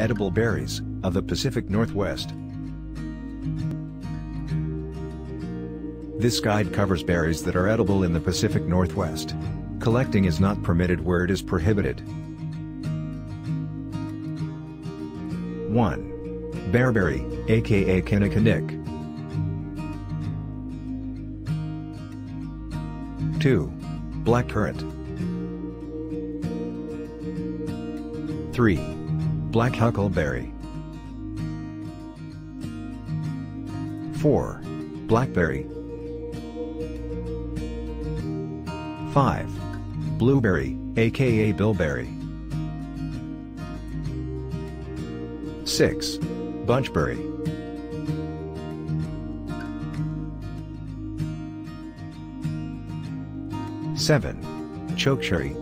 edible berries of the Pacific Northwest. This guide covers berries that are edible in the Pacific Northwest. Collecting is not permitted where it is prohibited. 1. Bearberry, aka Kinnikinnick. 2. Blackcurrant. 3. Black huckleberry. 4. Blackberry. 5. Blueberry, aka bilberry. 6. Bunchberry. . 7. Chokecherry.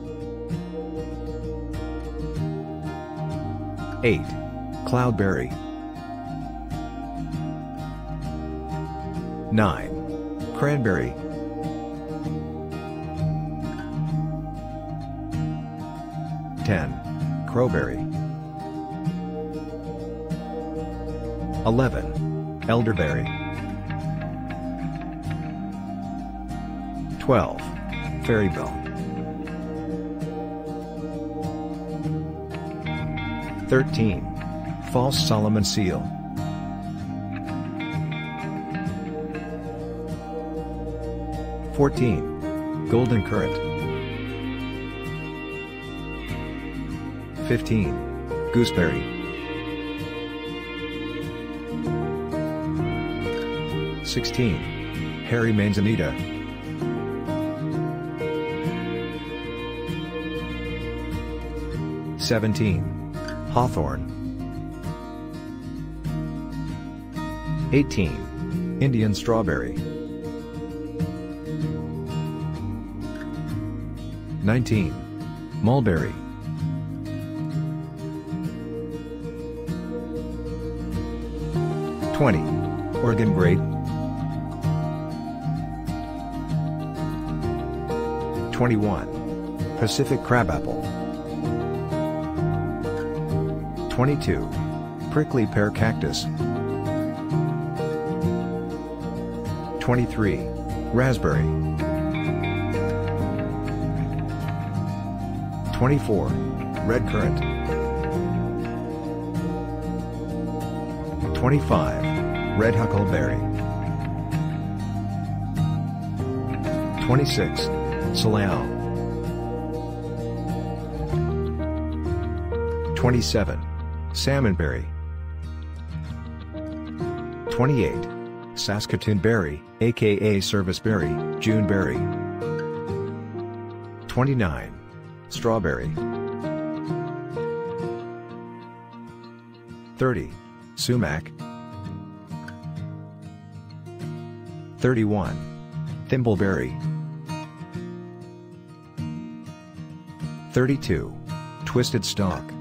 8. Cloudberry. 9. Cranberry. 10. Crowberry. 11. Elderberry. 12. Fairy bell. 13. False Solomon seal. 14. Golden currant. 15. Gooseberry. 16. Hairy manzanita. 17. Hawthorn. 18. Indian strawberry. 19. Mulberry. 20. Oregon grape. 21. Pacific crabapple. 22. Prickly pear cactus. 23. Raspberry. 24. Red currant. 25. Red huckleberry. 26. Salal. 27. Salmonberry. 28. Saskatoon berry, aka serviceberry, Juneberry. 29. Strawberry. 30. Sumac. 31. Thimbleberry. 32. Twisted stalk.